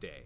day.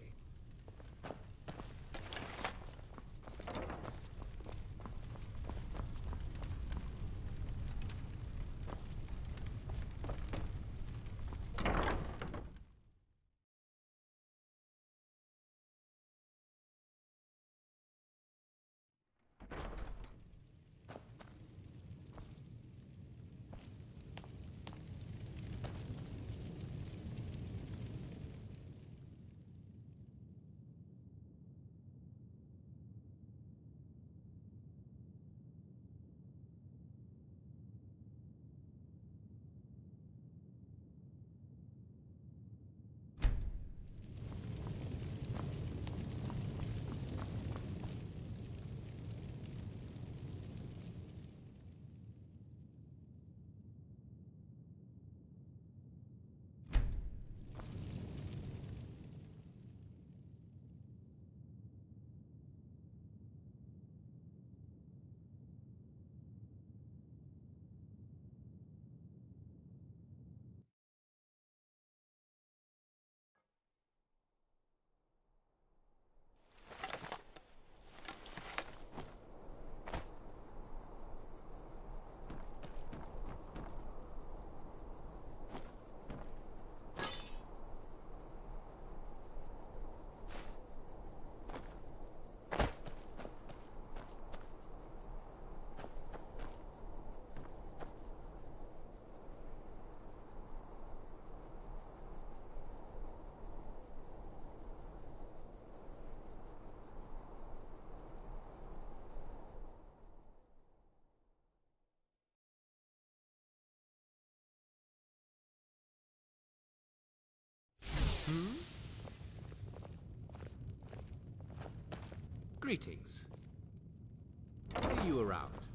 Greetings. See you around.